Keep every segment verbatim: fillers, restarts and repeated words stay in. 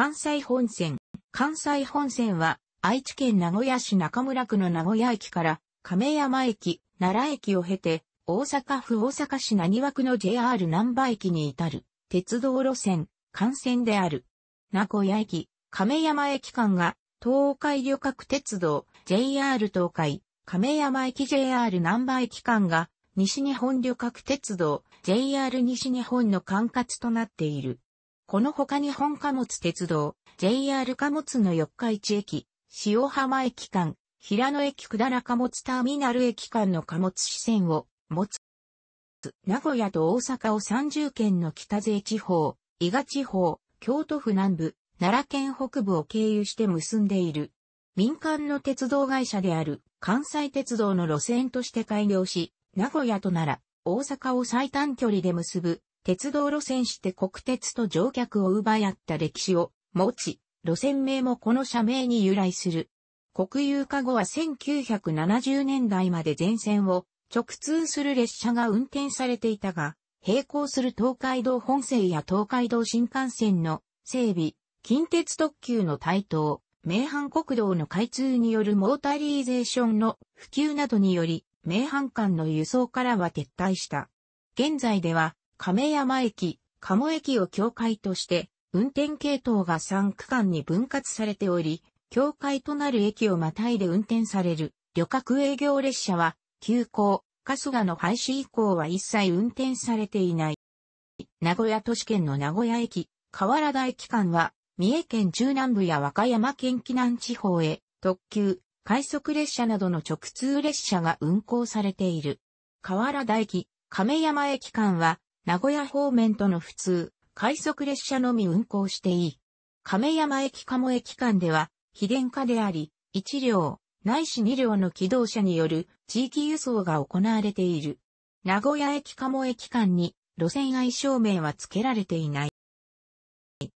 関西本線。関西本線は、愛知県名古屋市中村区の名古屋駅から、亀山駅、奈良駅を経て、大阪府大阪市浪速区の ジェイアール 難波駅に至る、鉄道路線、幹線である。名古屋駅、亀山駅間が、東海旅客鉄道、ジェイアール 東海、亀山駅 ジェイアール 難波駅間が、西日本旅客鉄道、ジェイアール 西日本の管轄となっている。この他日本貨物鉄道、ジェイアール 貨物の四日市駅、塩浜駅間、平野駅百済貨物ターミナル駅間の貨物支線を持つ。名古屋と大阪をさんじゅう県の北勢地方、伊賀地方、京都府南部、奈良県北部を経由して結んでいる。民間の鉄道会社である関西鉄道の路線として開業し、名古屋と奈良、大阪を最短距離で結ぶ鉄道路線して国鉄と乗客を奪い合った歴史を持ち、路線名もこの社名に由来する。国有化後はせんきゅうひゃくななじゅうねんだいまで全線を直通する列車が運転されていたが、並行する東海道本線や東海道新幹線の整備、近鉄特急の台頭、名阪国道の開通によるモータリーゼーションの普及などにより、名阪間の輸送からは撤退した。現在では、亀山駅、鴨駅を境界として、運転系統がさん区間に分割されており、境界となる駅をまたいで運転される旅客営業列車は、急行、春日の廃止以降は一切運転されていない。名古屋都市圏の名古屋駅、河原田駅間は、三重県中南部や和歌山県紀南地方へ、特急、快速列車などの直通列車が運行されている。河原田駅、亀山駅間は、名古屋方面との普通、快速列車のみ運行していい。亀山駅鴨駅間では、非電化であり、いち両、ないしに両の機動車による地域輸送が行われている。名古屋駅鴨駅間に路線愛称名は付けられていない。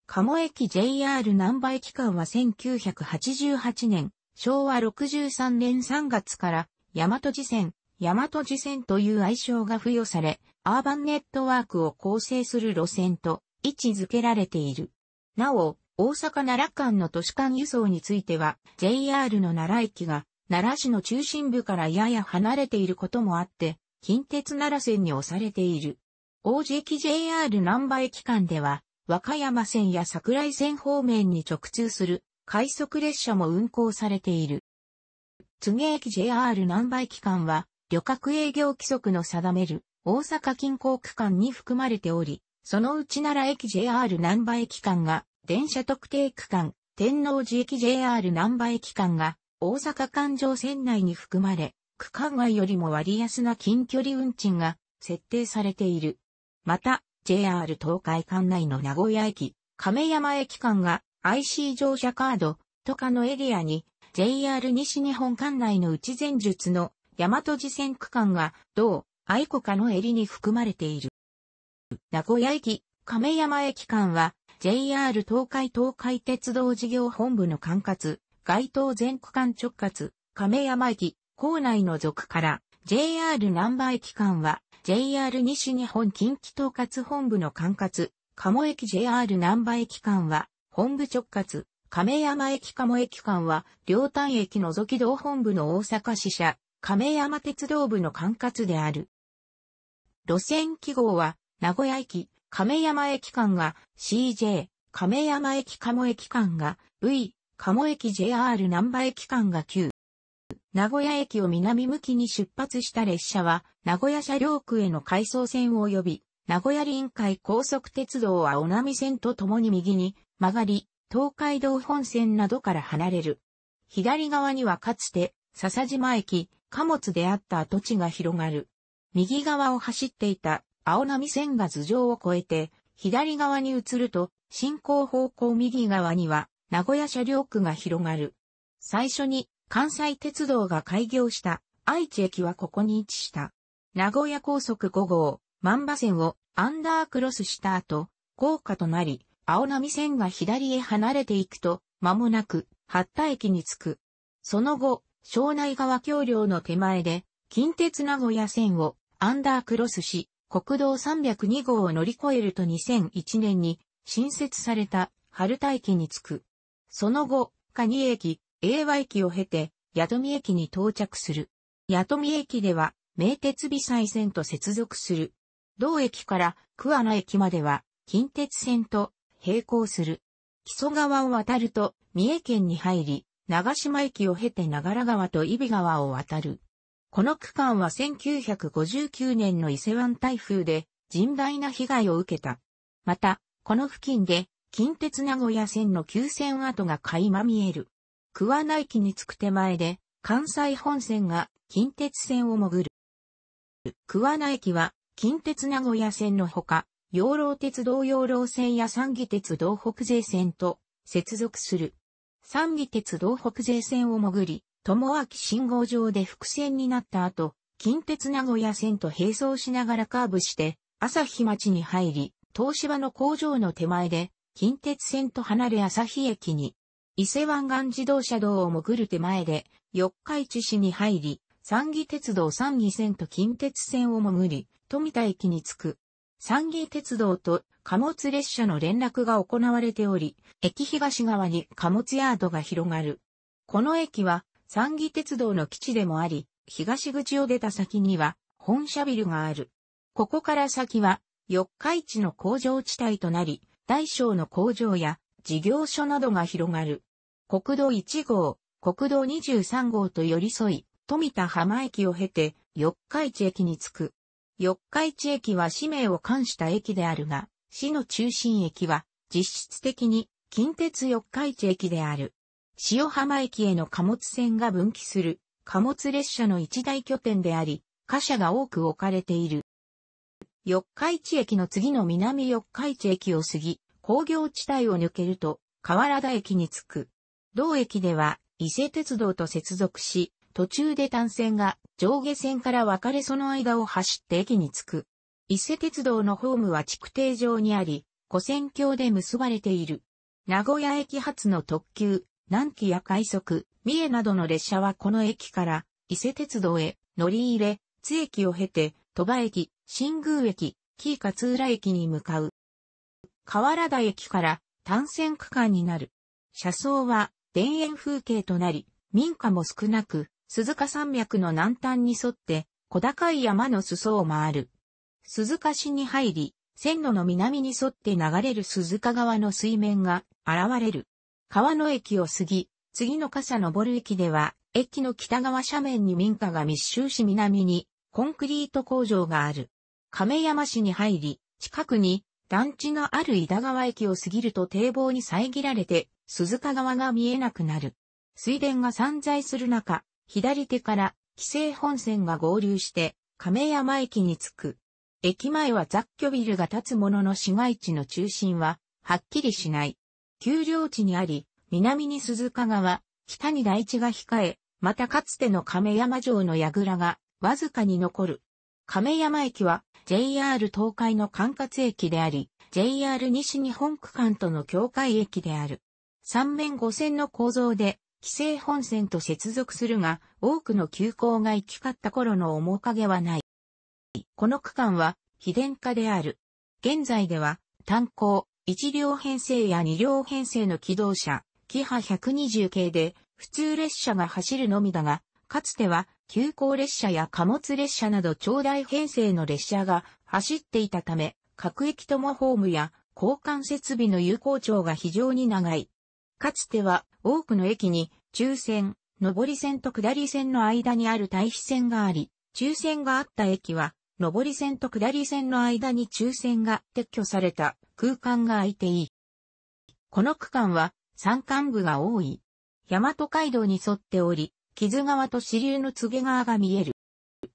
鴨駅 ジェイアール 難波駅間はせんきゅうひゃくはちじゅうはちねん、しょうわろくじゅうさんねんさんがつから大和路線、大和路線という愛称が付与され、アーバンネットワークを構成する路線と位置づけられている。なお、大阪奈良間の都市間輸送については、ジェイアール の奈良駅が奈良市の中心部からやや離れていることもあって、近鉄奈良線に押されている。王子駅 ジェイアール 難波駅間では、和歌山線や桜井線方面に直通する快速列車も運行されている。柘植駅 ジェイアール 難波駅間は、旅客営業規則の定める大阪近郊区間に含まれており、そのうち奈良駅 ジェイアール 難波駅間が、電車特定区間、天王寺駅 ジェイアール 難波駅間が大阪環状線内に含まれ、区間外よりも割安な近距離運賃が設定されている。また、ジェイアール 東海管内の名古屋駅、亀山駅間が アイシー 乗車カード、トイカのエリアに ジェイアール 西日本管内の内前述の大和路線区間が同 アイコカの襟に含まれている。名古屋駅、亀山駅間は、ジェイアール 東海東海鉄道事業本部の管轄、該当全区間直轄、亀山駅、構内の属から、ジェイアール 難波駅間は、ジェイアール 西日本近畿統括本部の管轄、鴨駅 ジェイアール 難波駅間は、本部直轄、亀山駅鴨駅間は、両端駅除き同本部の大阪支社、亀山鉄道部の管轄である。路線記号は、名古屋駅、亀山駅間が シージェー、亀山駅鴨駅間が ブイ、鴨駅 ジェイアール 難波駅間が キュー。名古屋駅を南向きに出発した列車は、名古屋車両区への回送線及び、名古屋臨海高速鉄道は青波線とともに右に曲がり、東海道本線などから離れる。左側にはかつて、笹島駅、貨物であった跡地が広がる。右側を走っていた。青波線が頭上を越えて、左側に移ると、進行方向右側には、名古屋車両区が広がる。最初に、関西鉄道が開業した、愛知駅はここに位置した。名古屋高速ごごう、万場線をアンダークロスした後、イコカとなり、青波線が左へ離れていくと、間もなく、八田駅に着く。その後、庄内川橋梁の手前で、近鉄名古屋線をアンダークロスし、国道さんびゃくにごうを乗り越えるとにせんいちねんに新設された春田駅に着く。その後、蟹駅、永和駅を経て、弥富駅に到着する。弥富駅では、名鉄美彩線と接続する。同駅から桑名駅までは、近鉄線と並行する。木曽川を渡ると、三重県に入り、長島駅を経て長良川と揖斐川を渡る。この区間はせんきゅうひゃくごじゅうきゅうねんの伊勢湾台風で甚大な被害を受けた。また、この付近で近鉄名古屋線の旧線跡が垣間見える。桑名駅に着く手前で関西本線が近鉄線を潜る。桑名駅は近鉄名古屋線のほか、養老鉄道養老線や三岐鉄道北勢線と接続する。三岐鉄道北勢線を潜り、友明信号場で複線になった後、近鉄名古屋線と並走しながらカーブして、朝日町に入り、東芝の工場の手前で、近鉄線と離れ朝日駅に、伊勢湾岸自動車道を潜る手前で、四日市市に入り、三岐鉄道三岐線と近鉄線を潜り、富田駅に着く。三岐鉄道と貨物列車の連絡が行われており、駅東側に貨物ヤードが広がる。この駅は、三岐鉄道の基地でもあり、東口を出た先には本社ビルがある。ここから先は四日市の工場地帯となり、大小の工場や事業所などが広がる。国道いち号、国道にじゅうさん号と寄り添い、富田浜駅を経て四日市駅に着く。四日市駅は市名を冠した駅であるが、市の中心駅は実質的に近鉄四日市駅である。塩浜駅への貨物船が分岐する貨物列車の一大拠点であり、貨車が多く置かれている。四日市駅の次の南四日市駅を過ぎ、工業地帯を抜けると、河原田駅に着く。同駅では、伊勢鉄道と接続し、途中で単線が上下線から分かれその間を走って駅に着く。伊勢鉄道のホームは築堤上にあり、跨線橋で結ばれている。名古屋駅発の特急、南紀や快速、三重などの列車はこの駅から伊勢鉄道へ乗り入れ、津駅を経て、鳥羽駅、新宮駅、紀伊勝浦駅に向かう。河原田駅から単線区間になる。車窓は田園風景となり、民家も少なく、鈴鹿山脈の南端に沿って小高い山の裾を回る。鈴鹿市に入り、線路の南に沿って流れる鈴鹿川の水面が現れる。川野駅を過ぎ、次の笠登駅では、駅の北側斜面に民家が密集し南にコンクリート工場がある。亀山市に入り、近くに団地のある井田川駅を過ぎると堤防に遮られて、鈴鹿川が見えなくなる。水田が散在する中、左手から紀勢本線が合流して、亀山駅に着く。駅前は雑居ビルが建つものの市街地の中心は、はっきりしない。丘陵地にあり、南に鈴鹿川、北に台地が控え、またかつての亀山城の櫓がわずかに残る。亀山駅は ジェイアール 東海の管轄駅であり、ジェイアール 西日本区間との境界駅である。三面五線の構造で、紀勢本線と接続するが、多くの急行が行き交った頃の面影はない。この区間は非電化である。現在では、単行、一両編成や二両編成の機動車、キハひゃくにじゅう系で普通列車が走るのみだが、かつては急行列車や貨物列車など長大編成の列車が走っていたため、各駅ともホームや交換設備の有効長が非常に長い。かつては多くの駅に中線、上り線と下り線の間にある対比線があり、中線があった駅は、上り線と下り線の間に中線が撤去された。空間が空いていい。この区間は山間部が多い。大和街道に沿っており、木津川と支流の柘植川が見える。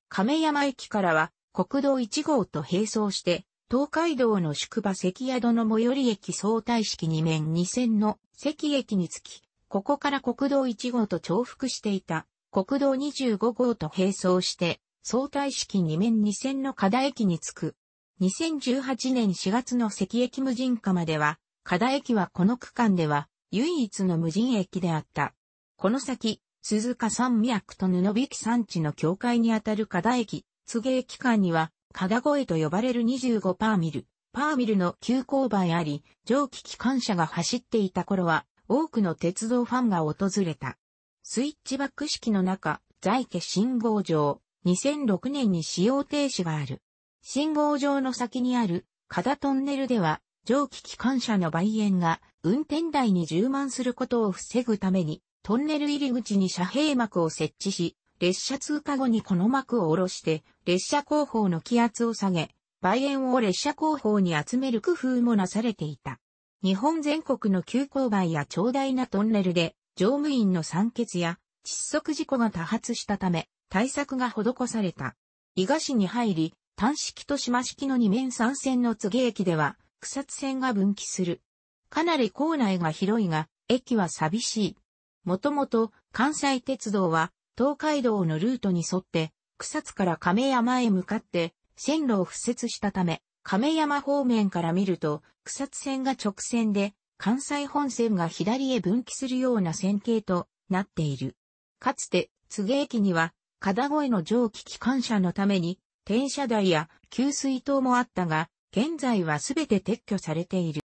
亀山駅からは国道いち号と並走して、東海道の宿場関宿の最寄り駅相対式に面に線の関駅につき、ここから国道いち号と重複していた国道にじゅうご号と並走して、相対式に面に線の加田駅につく。にせんじゅうはちねんしがつの関駅無人化までは、加田駅はこの区間では唯一の無人駅であった。この先、鈴鹿山脈と布引山地の境界にあたる加田駅、柘植駅間には、加田越えと呼ばれるにじゅうごパーミル、パーミルの急勾配あり、蒸気機関車が走っていた頃は、多くの鉄道ファンが訪れた。スイッチバック式の中、在家信号場、にせんろくねんに使用停止がある。信号場の先にある、加田トンネルでは、蒸気機関車の売煙が運転台に充満することを防ぐために、トンネル入り口に遮蔽幕を設置し、列車通過後にこの幕を下ろして、列車後方の気圧を下げ、売煙を列車後方に集める工夫もなされていた。日本全国の急勾配や長大なトンネルで、乗務員の酸欠や窒息事故が多発したため、対策が施された。伊賀市に入り、丹式と島式の二面三線の柘植駅では、草津線が分岐する。かなり構内が広いが、駅は寂しい。もともと、関西鉄道は、東海道のルートに沿って、草津から亀山へ向かって、線路を敷設したため、亀山方面から見ると、草津線が直線で、関西本線が左へ分岐するような線形となっている。かつて、柘植駅には、片越の蒸気機関車のために、転車台や給水塔もあったが、現在はすべて撤去されている。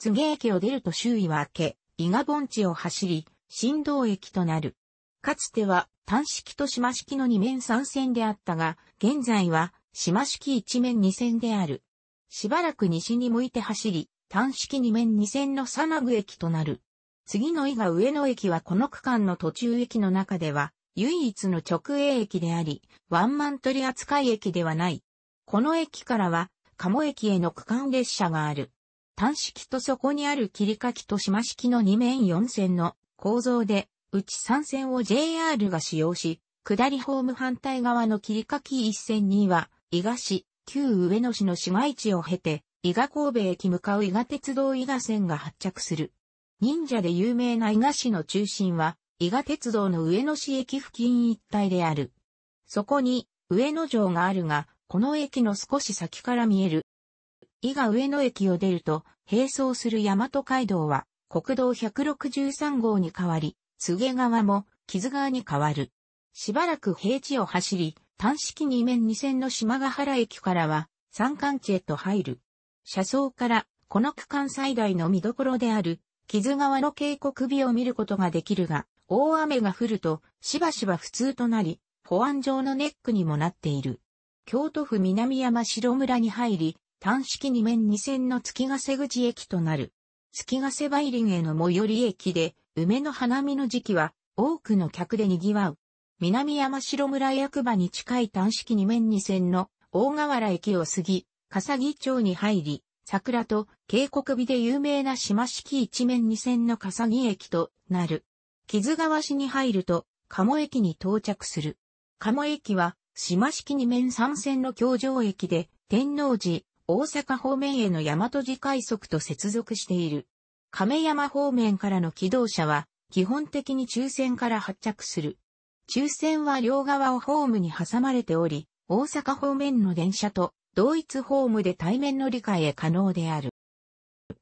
柘植駅を出ると周囲は明け、伊賀盆地を走り、新堂駅となる。かつては、丹式と島式の二面三線であったが、現在は、島式一面二線である。しばらく西に向いて走り、丹式二面二線の砂具駅となる。次の伊賀上野駅はこの区間の途中駅の中では、唯一の直営駅であり、ワンマン取扱駅ではない。この駅からは、鴨駅への区間列車がある。丹式とそこにある桐垣と島式の二面四線の構造で、うちさん線を ジェイアール が使用し、下りホーム反対側の桐垣いち線には、伊賀市、旧上野市の市街地を経て、伊賀神戸駅向かう伊賀鉄道伊賀線が発着する。忍者で有名な伊賀市の中心は、伊賀鉄道の上野市駅付近一帯である。そこに、上野城があるが、この駅の少し先から見える。伊賀上野駅を出ると、並走する大和街道は、国道ひゃくろくじゅうさん号に変わり、柘植川も、木津川に変わる。しばらく平地を走り、丹式二面二線の島ヶ原駅からは、山間地へと入る。車窓から、この区間最大の見どころである、木津川の渓谷美を見ることができるが、大雨が降ると、しばしば不通となり、保安上のネックにもなっている。京都府南山城村に入り、丹式二面二線の月ヶ瀬口駅となる。月ヶ瀬梅林への最寄り駅で、梅の花見の時期は多くの客で賑わう。南山城村役場に近い丹式二面二線の大河原駅を過ぎ、笠木町に入り、桜と渓谷美で有名な島式一面二線の笠木駅となる。木津川市に入ると鴨駅に到着する。鴨駅は島式二面三線の橋上駅で天王寺、大阪方面への大和路快速と接続している。亀山方面からの気動車は、基本的に中線から発着する。中線は両側をホームに挟まれており、大阪方面の電車と同一ホームで対面乗り換え可能である。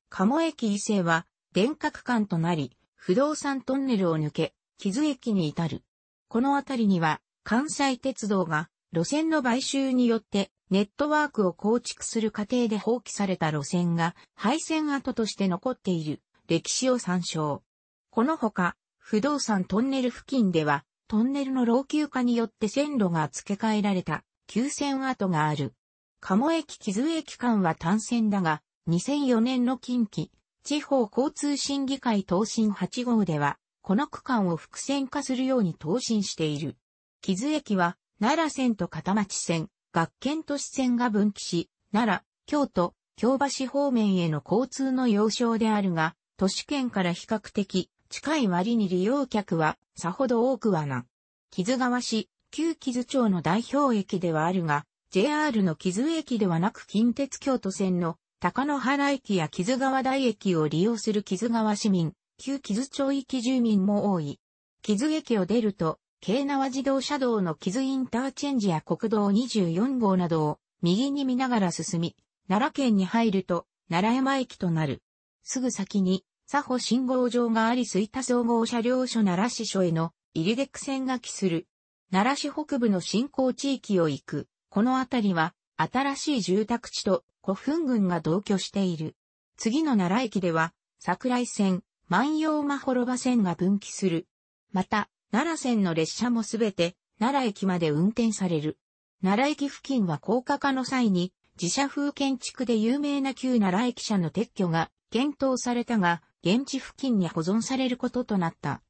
鴨駅伊勢は、電化区間となり、不動産トンネルを抜け、木津駅に至る。この辺りには、関西鉄道が、路線の買収によって、ネットワークを構築する過程で放棄された路線が廃線跡として残っている歴史を参照。このほか、不動産トンネル付近ではトンネルの老朽化によって線路が付け替えられた旧線跡がある。鴨駅木津駅間は単線だが、にせんよねんの近畿地方交通審議会答申はち号では、この区間を複線化するように答申している。木津駅は奈良線と片町線、学研都市線が分岐し、奈良、京都、京橋方面への交通の要衝であるが、都市圏から比較的近い割に利用客はさほど多くはない。木津川市、旧木津町の代表駅ではあるが、ジェイアール の木津駅ではなく近鉄京都線の高野原駅や木津川台駅を利用する木津川市民、旧木津町域住民も多い。木津駅を出ると、京奈和自動車道の木津インターチェンジや国道にじゅうよん号などを右に見ながら進み、奈良県に入ると奈良山駅となる。すぐ先に佐保信号場があり、吹田総合車両所奈良支所への入出区線が帰する。奈良市北部の振興地域を行く。この辺りは新しい住宅地と古墳群が同居している。次の奈良駅では、桜井線、万葉まほろば線が分岐する。また、奈良線の列車もすべて、奈良駅まで運転される。奈良駅付近は高架化の際に、自社風建築で有名な旧奈良駅舎の撤去が検討されたが、現地付近に保存されることとなった。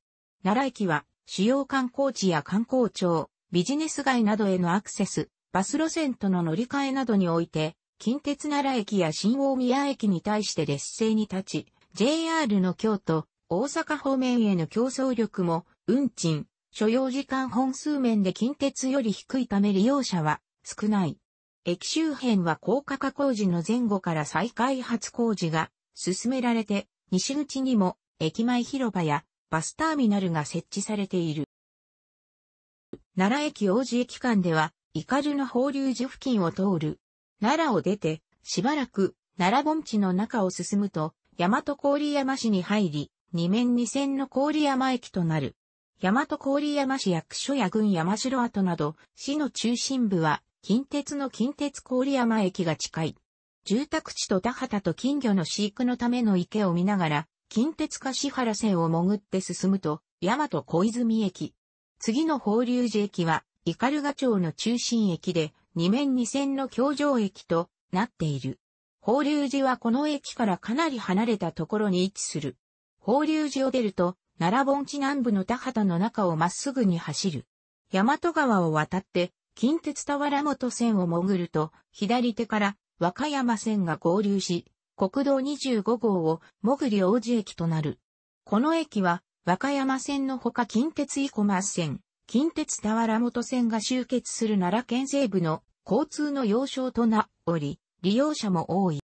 奈良駅は、主要観光地や観光庁、ビジネス街などへのアクセス、バス路線との乗り換えなどにおいて、近鉄奈良駅や新大宮駅に対して劣勢に立ち、ジェイアール の京都、大阪方面への競争力も、運賃、所要時間本数面で近鉄より低いため利用者は少ない。駅周辺は高架化工事の前後から再開発工事が進められて、西口にも駅前広場やバスターミナルが設置されている。奈良駅王子駅間では、斑の法隆寺付近を通る。奈良を出て、しばらく奈良盆地の中を進むと、大和郡山市に入り、二面二線の郡山駅となる。大和郡山市役所や郡山城跡など、市の中心部は、近鉄の近鉄郡山駅が近い。住宅地と田畑と金魚の飼育のための池を見ながら、近鉄橿原線を潜って進むと、大和小泉駅。次の法隆寺駅は、斑鳩町の中心駅で、二面二線の橋上駅となっている。法隆寺はこの駅からかなり離れたところに位置する。法隆寺を出ると、奈良盆地南部の田畑の中をまっすぐに走る。大和川を渡って、近鉄田原本線を潜ると、左手から和歌山線が合流し、国道にじゅうごごうを潜り王子駅となる。この駅は、和歌山線のほか近鉄イコマス線、近鉄田原本線が集結する奈良県西部の交通の要衝となり、利用者も多い。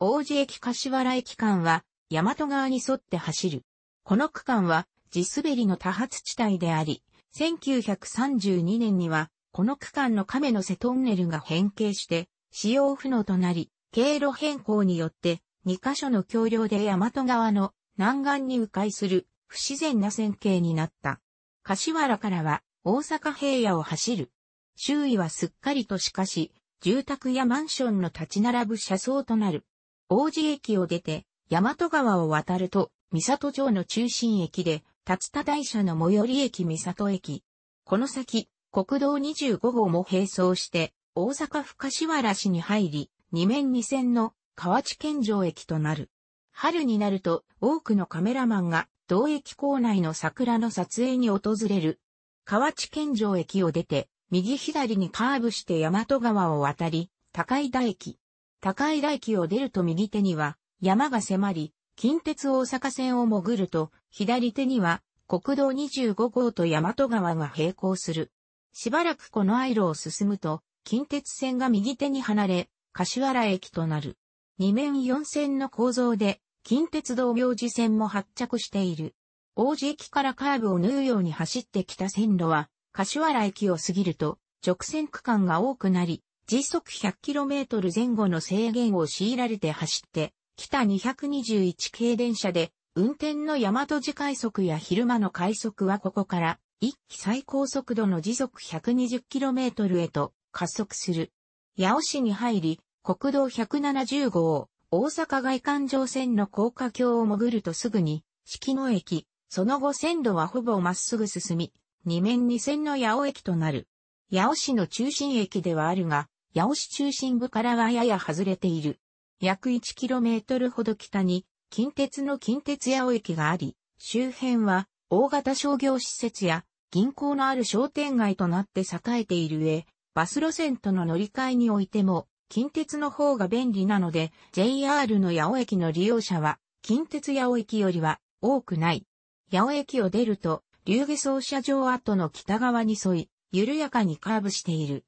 王子駅橿原駅間は、大和川に沿って走る。この区間は地滑りの多発地帯であり、せんきゅうひゃくさんじゅうにねんにはこの区間の亀の瀬トンネルが変形して使用不能となり、経路変更によってにかしょの橋梁で大和川の南岸に迂回する不自然な線形になった。橿原からは大阪平野を走る。周囲はすっかりとしかし、住宅やマンションの立ち並ぶ車窓となる。王子駅を出て大和川を渡ると、三郷町の中心駅で、竜田大社の最寄り駅三郷駅。この先、国道にじゅうごごうも並走して、大阪府橿原市に入り、二面二線の河内県城駅となる。春になると、多くのカメラマンが、同駅構内の桜の撮影に訪れる。河内県城駅を出て、右左にカーブして大和川を渡り、高井田駅。高井田駅を出ると右手には、山が迫り、近鉄大阪線を潜ると、左手には国道にじゅうごごうと大和川が並行する。しばらくこの回路を進むと、近鉄線が右手に離れ、橿原駅となる。二面四線の構造で、近鉄道明寺線も発着している。王子駅からカーブを縫うように走ってきた線路は、橿原駅を過ぎると、直線区間が多くなり、時速 ひゃくキロメートル 前後の制限を強いられて走って、北にひゃくにじゅういちけい電車で、運転の大和時快速や昼間の快速はここから、一期最高速度の時速 ひゃくにじゅうキロメートル へと加速する。八尾市に入り、国道ひゃくななじゅうごごう、大阪外環状線の高架橋を潜るとすぐに、四季野駅、その後線路はほぼまっすぐ進み、二面二線の八尾駅となる。八尾市の中心駅ではあるが、八尾市中心部からはやや外れている。約 いちキロメートル ほど北に近鉄の近鉄八尾駅があり、周辺は大型商業施設や銀行のある商店街となって栄えている上、バス路線との乗り換えにおいても近鉄の方が便利なので、ジェイアール の八尾駅の利用者は近鉄八尾駅よりは多くない。八尾駅を出ると、龍下操車場跡の北側に沿い、緩やかにカーブしている。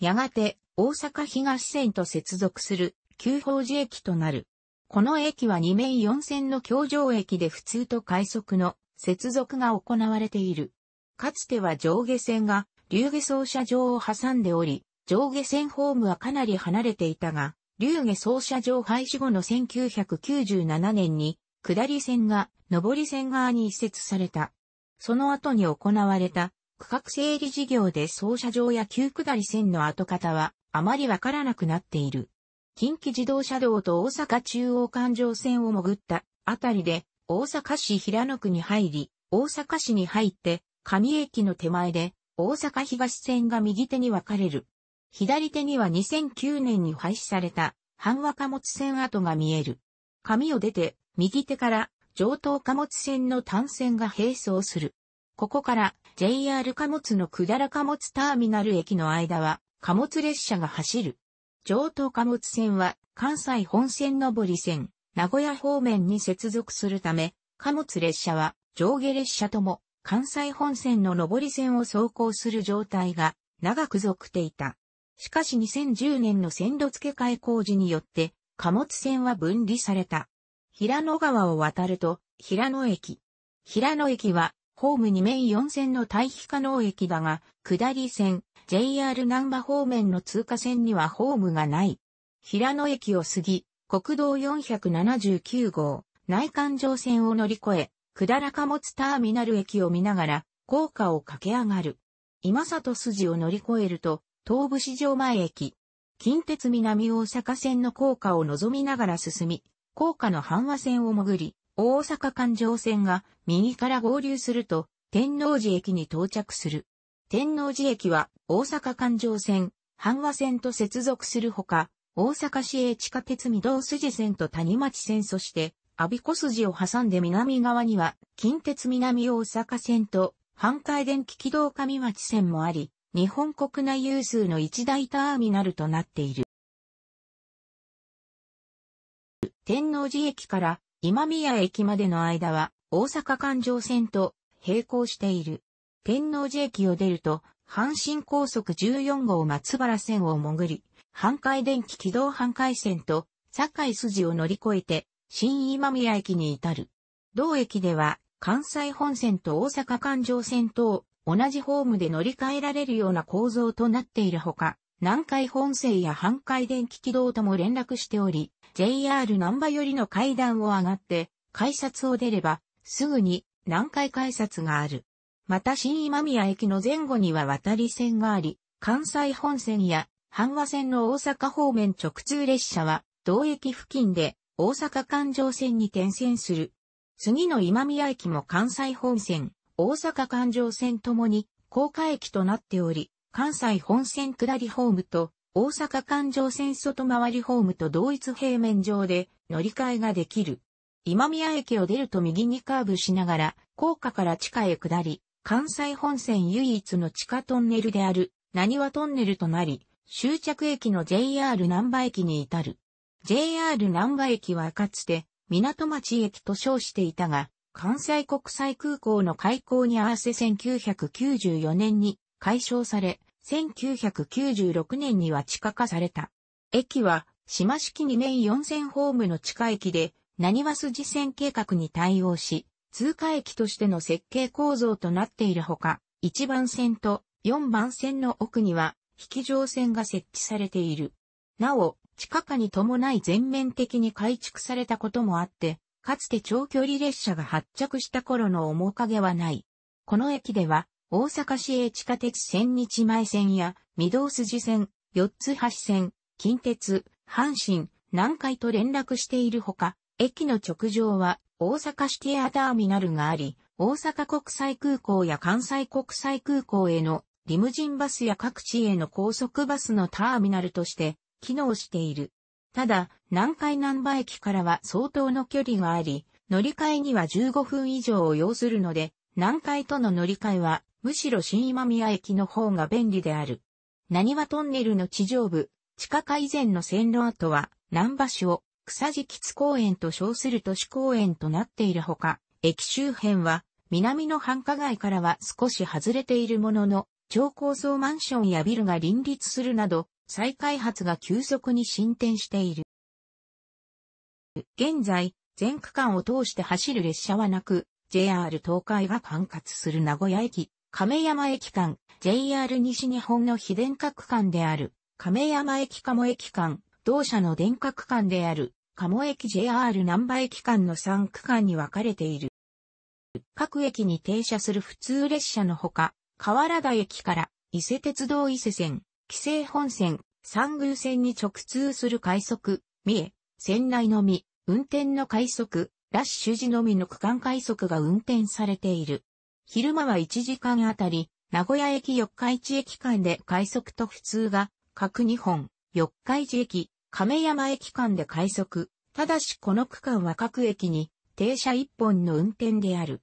やがて大阪東線と接続する久宝寺駅となる。この駅は二面四線の橋上駅で普通と快速の接続が行われている。かつては上下線が龍下操車場を挟んでおり、上下線ホームはかなり離れていたが、龍下操車場廃止後のせんきゅうひゃくきゅうじゅうななねんに下り線が上り線側に移設された。その後に行われた区画整理事業で操車場や旧下り線の跡形はあまりわからなくなっている。近畿自動車道と大阪中央環状線をもぐったあたりで、大阪市平野区に入り、大阪市に入って、上駅の手前で、大阪東線が右手に分かれる。左手にはにせんきゅうねんに廃止された、阪和貨物線跡が見える。上を出て、右手から、上東貨物線の単線が並走する。ここから、ジェイアール 貨物の百済貨物ターミナル駅の間は、貨物列車が走る。上東貨物線は、関西本線上り線、名古屋方面に接続するため、貨物列車は、上下列車とも、関西本線の上り線を走行する状態が、長く続いていた。しかしにせんじゅうねんの線路付け替え工事によって、貨物線は分離された。平野川を渡ると、平野駅。平野駅は、ホームにめんよんせんの退避可能駅だが、下り線、ジェイアール 難波方面の通過線にはホームがない。平野駅を過ぎ、国道よんひゃくななじゅうきゅうごう、内環状線を乗り越え、百済貨物ターミナル駅を見ながら、ICOCAを駆け上がる。今里筋を乗り越えると、東武市場前駅。近鉄南大阪線のICOCAを望みながら進み、ICOCAの阪和線を潜り、大阪環状線が右から合流すると、天王寺駅に到着する。天王寺駅は大阪環状線、阪和線と接続するほか、大阪市営地下鉄御堂筋線と谷町線そして、我孫子筋を挟んで南側には、近鉄南大阪線と、阪堺電気軌道上町線もあり、日本国内有数の一大ターミナルとなっている。天王寺駅から今宮駅までの間は大阪環状線と並行している。天王寺駅を出ると阪神高速じゅうよんごう松原線を潜り、阪堺電気軌道阪堺線と堺筋を乗り越えて新今宮駅に至る。同駅では関西本線と大阪環状線とを同じホームで乗り換えられるような構造となっているほか、南海本線や阪堺電気軌道とも連絡しており、ジェイアール 難波寄りの階段を上がって、改札を出れば、すぐに南海改札がある。また新今宮駅の前後には渡り線があり、関西本線や阪和線の大阪方面直通列車は、同駅付近で大阪環状線に転線する。次の今宮駅も関西本線。大阪環状線ともにICOCA駅となっており、関西本線下りホームと大阪環状線外回りホームと同一平面上で乗り換えができる。今宮駅を出ると右にカーブしながらICOCAから地下へ下り、関西本線唯一の地下トンネルである浪速トンネルとなり、終着駅の ジェイアール 難波駅に至る。ジェイアール 難波駅はかつて港町駅と称していたが、関西国際空港の開港に合わせせんきゅうひゃくきゅうじゅうよねんに改称され、せんきゅうひゃくきゅうじゅうろくねんには地下化された。駅は、島式にめんよんせんホームの地下駅で、浪速筋線計画に対応し、通過駅としての設計構造となっているほか、いちばんせんとよんばんせんの奥には、引き上線が設置されている。なお、地下化に伴い全面的に改築されたこともあって、かつて長距離列車が発着した頃の面影はない。この駅では、大阪市営地下鉄千日前線や、御堂筋線、四ツ橋線、近鉄、阪神、南海と連絡しているほか、駅の直上は、大阪シティアターミナルがあり、大阪国際空港や関西国際空港への、リムジンバスや各地への高速バスのターミナルとして、機能している。ただ、南海難波駅からは相当の距離があり、乗り換えにはじゅうごふん以上を要するので、南海との乗り換えは、むしろ新今宮駅の方が便利である。浪速トンネルの地上部、地下化以前の線路跡は、難波市を草地キツ公園と称する都市公園となっているほか、駅周辺は、南の繁華街からは少し外れているものの、超高層マンションやビルが林立するなど、再開発が急速に進展している。現在、全区間を通して走る列車はなく、ジェイアール 東海が管轄する名古屋駅、亀山駅間、ジェイアール 西日本の非電化区間である、亀山駅加茂駅間、同社の電化区間である、加茂駅 ジェイアール 難波駅間のさんくかんに分かれている。各駅に停車する普通列車のほか、河原田駅から、伊勢鉄道伊勢線。紀勢本線、参宮線に直通する快速、三重、線内のみ、運転の快速、ラッシュ時のみの区間快速が運転されている。昼間はいちじかんあたり、名古屋駅四日市駅間で快速と普通が、各にほん、四日市駅、亀山駅間で快速。ただしこの区間は各駅に、停車いっぽんの運転である。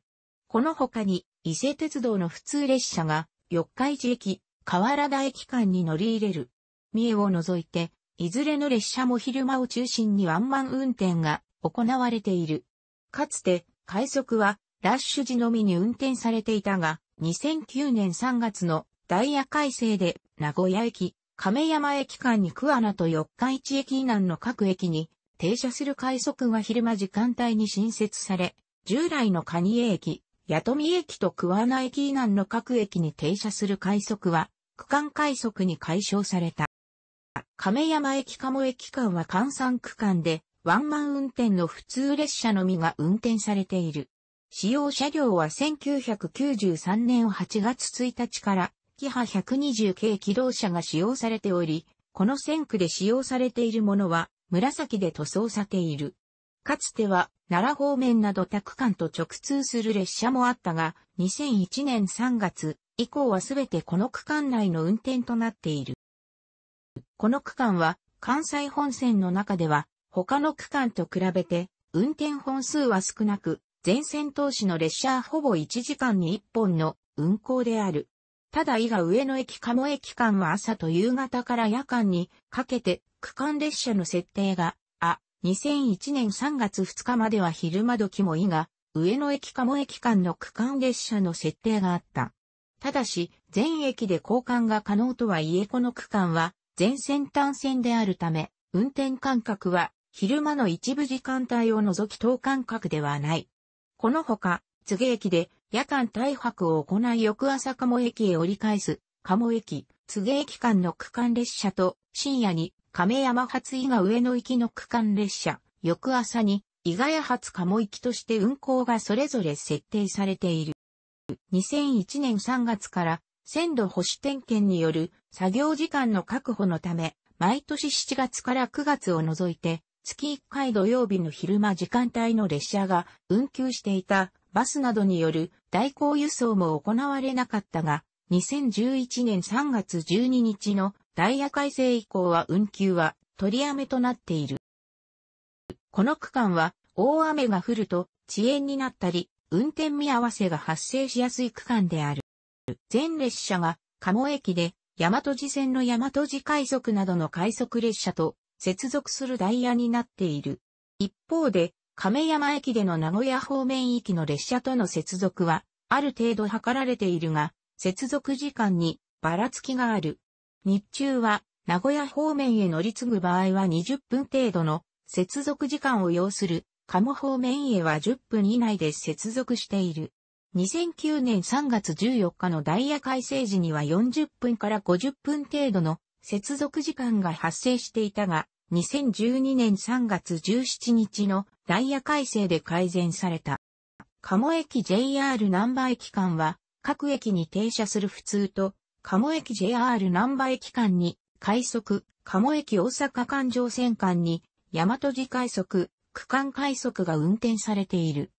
この他に、伊勢鉄道の普通列車が、四日市駅、河原田駅間に乗り入れる。三重を除いて、いずれの列車も昼間を中心にワンマン運転が行われている。かつて、快速はラッシュ時のみに運転されていたが、にせんきゅうねんさんがつのダイヤ改正で名古屋駅、亀山駅間に桑名と四日市駅以南の各駅に停車する快速が昼間時間帯に新設され、従来の蟹江駅、弥富駅と桑名駅以南の各駅に停車する快速は、区間快速に解消された。亀山駅加茂駅間は関山区間で、ワンマン運転の普通列車のみが運転されている。使用車両はせんきゅうひゃくきゅうじゅうさんねんはちがつついたちから、キハひゃくにじゅう系気動車が使用されており、この線区で使用されているものは、紫で塗装されている。かつては、奈良方面など他区間と直通する列車もあったが、にせんいちねんさんがつ以降はすべてこの区間内の運転となっている。この区間は、関西本線の中では、他の区間と比べて、運転本数は少なく、全線通しの列車ほぼいちじかんにいっぽんの運行である。ただ伊賀上野駅加茂駅間は朝と夕方から夜間にかけて区間列車の設定が、あ、にせんいちねんさんがつふつかまでは昼間時も伊賀上野駅加茂駅間の区間列車の設定があった。ただし、全駅で交換が可能とはいえこの区間は全線単線であるため、運転間隔は、昼間の一部時間帯を除き等間隔ではない。このほか、津芸駅で夜間滞泊を行い翌朝加茂駅へ折り返す、加茂駅、津芸駅間の区間列車と、深夜に亀山発伊賀上野行きの区間列車、翌朝に伊賀屋発加茂行きとして運行がそれぞれ設定されている。にせんいちねんさんがつから、線路保守点検による作業時間の確保のため、毎年しちがつからくがつを除いて、月いっかい土曜日の昼間時間帯の列車が運休していたバスなどによる代行輸送も行われなかったが、にせんじゅういちねんさんがつじゅうににちのダイヤ改正以降は運休は取りやめとなっている。この区間は大雨が降ると遅延になったり、運転見合わせが発生しやすい区間である。全列車が加茂駅で大和路線の大和路快速などの快速列車と、接続するダイヤになっている。一方で、亀山駅での名古屋方面行きの列車との接続は、ある程度図られているが、接続時間にばらつきがある。日中は、名古屋方面へ乗り継ぐ場合はにじゅっぷん程度の接続時間を要する、加茂方面へはじゅっぷん以内で接続している。にせんきゅうねんさんがつじゅうよっかのダイヤ改正時にはよんじゅっぷんからごじゅっぷん程度の接続時間が発生していたが、にせんじゅうにねんさんがつじゅうしちにちのダイヤ改正で改善された。加茂駅 ジェイアール 難波駅間は、各駅に停車する普通と、加茂駅 ジェイアール 難波駅間に、快速、加茂駅大阪環状線間に、大和路快速、区間快速が運転されている。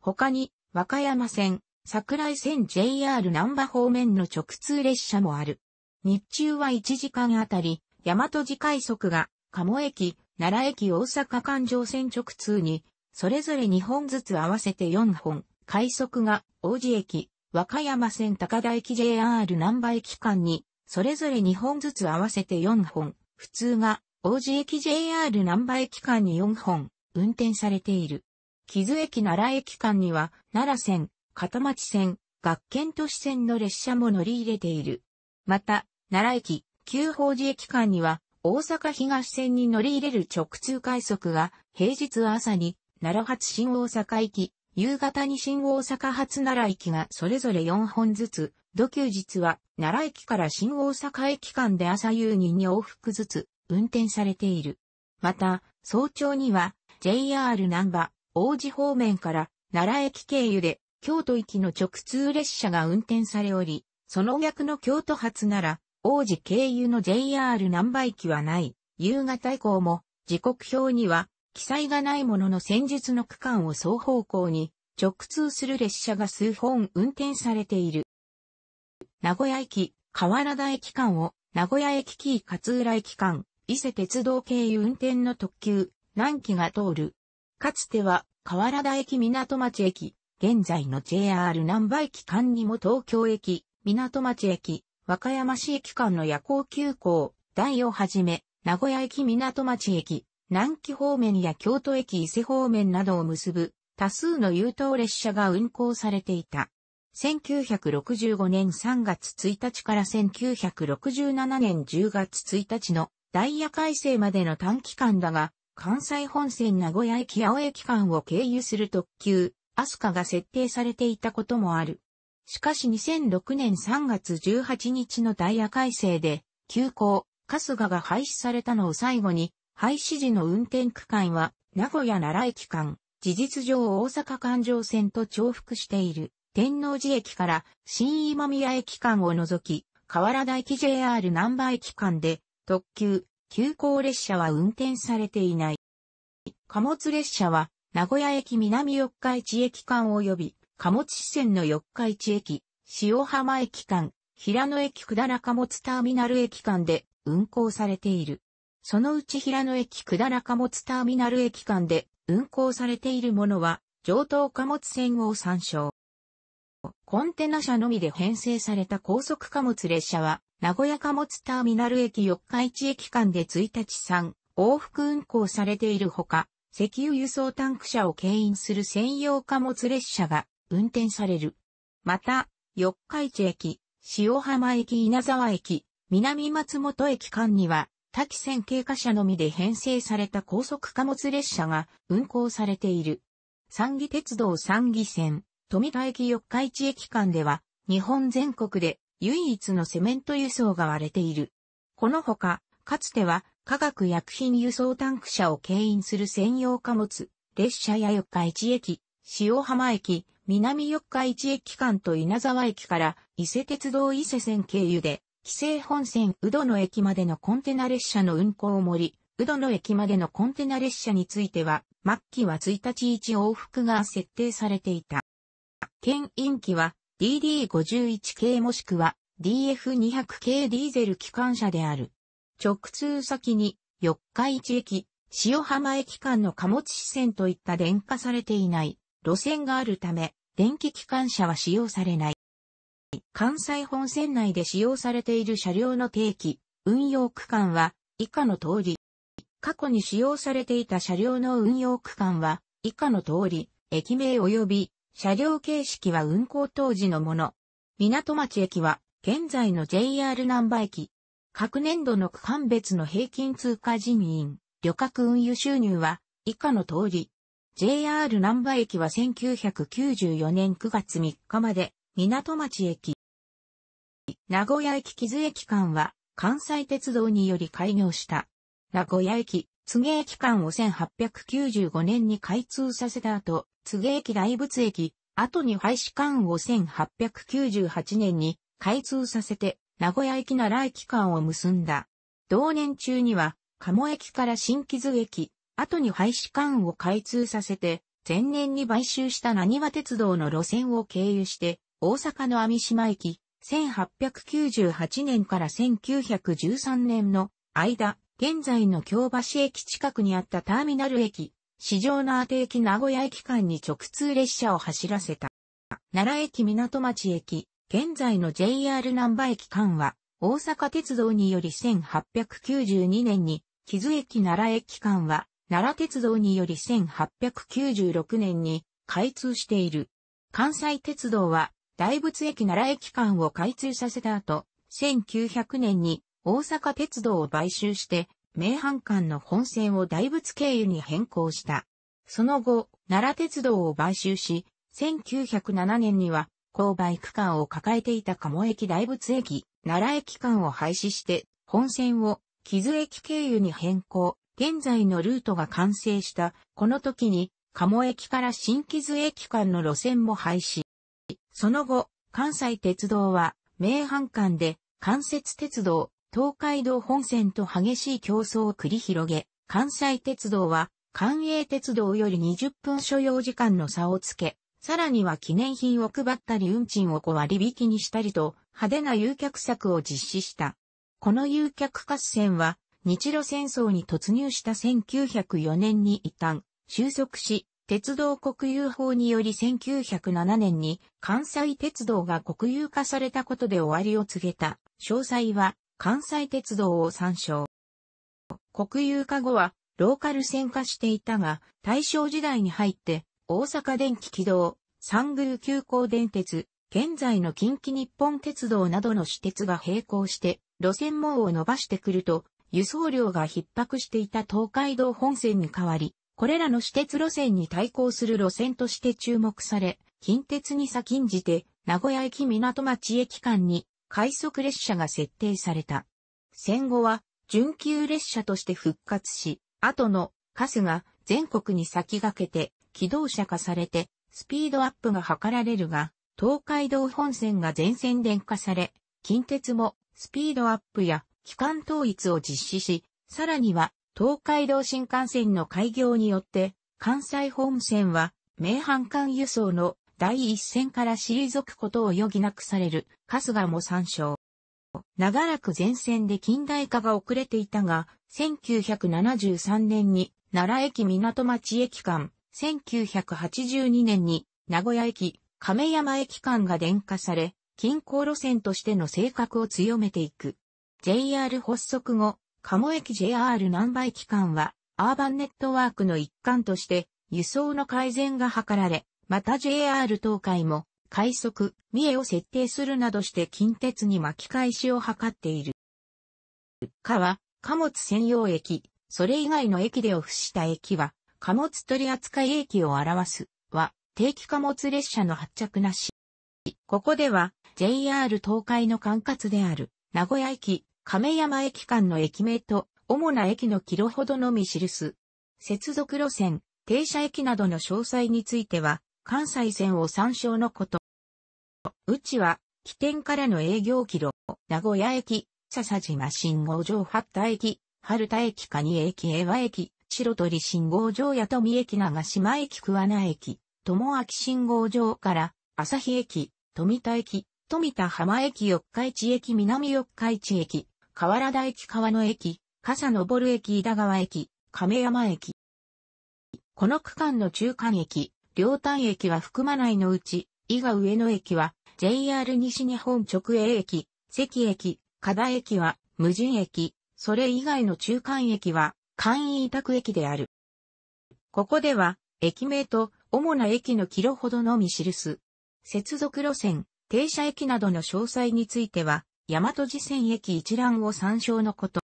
他に、和歌山線、桜井線 ジェイアール 難波方面の直通列車もある。日中はいちじかんあたり、大和路快速が、加茂駅、奈良駅大阪環状線直通に、それぞれにほんずつ合わせてよんほん、快速が、王子駅、和歌山線高田駅 ジェイアール 難波駅間に、それぞれにほんずつ合わせてよんほん、普通が、王子駅 ジェイアール 難波駅間によんほん、運転されている。木津駅奈良駅間には、奈良線、片町線、学研都市線の列車も乗り入れている。また、奈良駅、久宝寺駅間には、大阪東線に乗り入れる直通快速が、平日朝に、奈良発新大阪行き、夕方に新大阪発奈良行きがそれぞれよんほんずつ、土休日は、奈良駅から新大阪駅間で朝夕にに往復ずつ、運転されている。また、早朝には、ジェイアール 難波、王子方面から、奈良駅経由で、京都行きの直通列車が運転されおり、その逆の京都発なら、王子経由の ジェイアール 何倍機はない。夕方以降も、時刻表には、記載がないものの戦術の区間を双方向に直通する列車が数本運転されている。名古屋駅、河原田駅間を、名古屋駅紀伊勝浦駅間、伊勢鉄道経由運転の特急、何機が通る。かつては、河原田駅港町駅、現在の ジェイアール 何倍機間にも東京駅、港町駅、和歌山市駅間の夜行急行、台をはじめ、名古屋駅港町駅、南紀方面や京都駅伊勢方面などを結ぶ多数の優等列車が運行されていた。せんきゅうひゃくろくじゅうごねんさんがつついたちからせんきゅうひゃくろくじゅうななねんじゅうがつついたちのダイヤ改正までの短期間だが、関西本線名古屋駅八尾駅間を経由する特急、アスカが設定されていたこともある。しかしにせんろくねんさんがつじゅうはちにちのダイヤ改正で、急行、春日が廃止されたのを最後に、廃止時の運転区間は、名古屋奈良駅間、事実上大阪環状線と重複している。天王寺駅から新今宮駅間を除き、河原田駅 ジェイアール 難波駅間で特急、急行列車は運転されていない。貨物列車は名古屋駅南四日市駅間及び貨物支線の四日市駅、塩浜駅間、平野駅百済貨物ターミナル駅間で運行されている。そのうち平野駅百済貨物ターミナル駅間で運行されているものは上等貨物線を参照。コンテナ車のみで編成された高速貨物列車は、名古屋貨物ターミナル駅四日市駅間でいちにちさん往復運行されているほか、石油輸送タンク車を牽引する専用貨物列車が運転される。また、四日市駅、塩浜駅稲沢駅、南松本駅間には、多岐線経過車のみで編成された高速貨物列車が運行されている。三岐鉄道三岐線。富田駅四日市駅間では、日本全国で唯一のセメント輸送が割れている。このほか、かつては化学薬品輸送タンク車を牽引する専用貨物、列車や四日市駅、塩浜駅、南四日市駅間と稲沢駅から伊勢鉄道伊勢線経由で、紀勢本線鵜殿駅までのコンテナ列車の運行を盛り、鵜殿駅までのコンテナ列車については、末期はいちにちいち往復が設定されていた。牽引機は ディーディーごじゅういち 系もしくは ディーエフにひゃく 系ディーゼル機関車である。直通先に四日市駅、塩浜駅間の貨物支線といった電化されていない路線があるため、電気機関車は使用されない。関西本線内で使用されている車両の定期、運用区間は以下の通り。過去に使用されていた車両の運用区間は以下の通り、駅名及び車両形式は運行当時のもの。港町駅は現在の ジェイアール 難波駅。各年度の区間別の平均通過人員、旅客運輸収入は以下の通り。ジェイアール 難波駅はせんきゅうひゃくきゅうじゅうよねんくがつみっかまで港町駅。名古屋駅木津駅間は関西鉄道により開業した。名古屋駅、津芸駅間をせんはっぴゃくきゅうじゅうごねんに開通させた後、津芸駅大仏駅、後に廃止間をせんはっぴゃくきゅうじゅうはちねんに開通させて、名古屋駅奈良駅間を結んだ。同年中には、鴨駅から新木津駅、後に廃止間を開通させて、前年に買収した浪速鉄道の路線を経由して、大阪の網島駅、せんはっぴゃくきゅうじゅうはちねんからせんきゅうひゃくじゅうさんねんの間、現在の京橋駅近くにあったターミナル駅、四条畷駅名古屋駅間に直通列車を走らせた。奈良駅港町駅、現在の ジェイアール 難波駅間は、大阪鉄道によりせんはっぴゃくきゅうじゅうにねんに、木津駅奈良駅間は、奈良鉄道によりせんはっぴゃくきゅうじゅうろくねんに開通している。関西鉄道は、大仏駅奈良駅間を開通させた後、せんきゅうひゃくねんに大阪鉄道を買収して、名阪間の本線を大仏経由に変更した。その後、奈良鉄道を買収し、せんきゅうひゃくななねんには、勾配区間を抱えていた鴨駅大仏駅、奈良駅間を廃止して、本線を木津駅経由に変更。現在のルートが完成した、この時に、鴨駅から新木津駅間の路線も廃止。その後、関西鉄道は、名阪間で、関節鉄道、東海道本線と激しい競争を繰り広げ、関西鉄道は関営鉄道よりにじゅっぷん所要時間の差をつけ、さらには記念品を配ったり運賃をごわりびきにしたりと派手な誘客策を実施した。この誘客合戦は日露戦争に突入したせんきゅうひゃくよねんに一旦収束し、鉄道国有法によりせんきゅうひゃくななねんに関西鉄道が国有化されたことで終わりを告げた。詳細は関西鉄道を参照。国有化後はローカル線化していたが、大正時代に入って、大阪電気軌道、三宮急行電鉄、現在の近畿日本鉄道などの私鉄が並行して、路線網を伸ばしてくると、輸送量が逼迫していた東海道本線に代わり、これらの私鉄路線に対抗する路線として注目され、近鉄に先んじて、名古屋駅港町駅間に、快速列車が設定された。戦後は、準急列車として復活し、後のカスが全国に先駆けて機動車化されてスピードアップが図られるが、東海道本線が全線電化され、近鉄もスピードアップや基幹統一を実施し、さらには東海道新幹線の開業によって関西本線は名阪間輸送の第一線から退くことを余儀なくされる春日も参照。長らく前線で近代化が遅れていたが、せんきゅうひゃくななじゅうさんねんに奈良駅港町駅間、せんきゅうひゃくはちじゅうにねんに名古屋駅亀山駅間が電化され、近郊路線としての性格を強めていく。ジェイアール 発足後、鴨駅 ジェイアール 難波駅間はアーバンネットワークの一環として輸送の改善が図られ、また ジェイアール 東海も快速、三重を設定するなどして近鉄に巻き返しを図っている。かは、貨物専用駅、それ以外の駅でを付した駅は、貨物取扱駅を表す、は、定期貨物列車の発着なし。ここでは、ジェイアール 東海の管轄である、名古屋駅、亀山駅間の駅名と、主な駅のキロほどのみ記す。接続路線、停車駅などの詳細については、関西線を参照のこと。うちは、起点からの営業キロ、名古屋駅、笹島信号場八田駅、春田駅蟹駅江和駅、白鳥信号場八富駅長島駅桑名駅、友明信号場から、旭駅、富田駅、富田浜駅四日市駅南四日市駅、河原田駅川野駅、笠登駅井田川駅、亀山駅。この区間の中間駅、両端駅は含まないのうち、伊賀上野駅は ジェイアール 西日本直営駅、関駅、加田駅は無人駅、それ以外の中間駅は簡易委託駅である。ここでは、駅名と主な駅のキロほどのみ記す。接続路線、停車駅などの詳細については、大和路線駅一覧を参照のこと。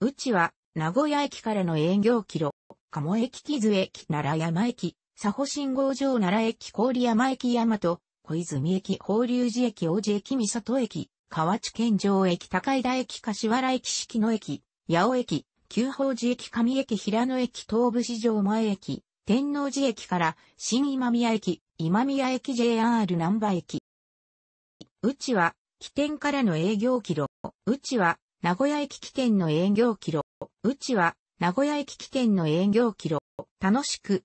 うちは、名古屋駅からの営業キロ、鴨駅木津駅奈良山駅、佐保信号場奈良駅郡山駅大和、小泉駅法隆寺駅王子駅三郷駅、河内県城駅高井田駅柏原駅四季野駅、八尾駅、久宝寺駅上駅平野駅東部市場前駅、天王寺駅から新今宮駅、今宮駅 ジェイアール 難波駅。うちは、起点からの営業キロ。うちは、名古屋駅起点の営業キロ。うちは、名古屋駅起点の営業キロ。楽しく。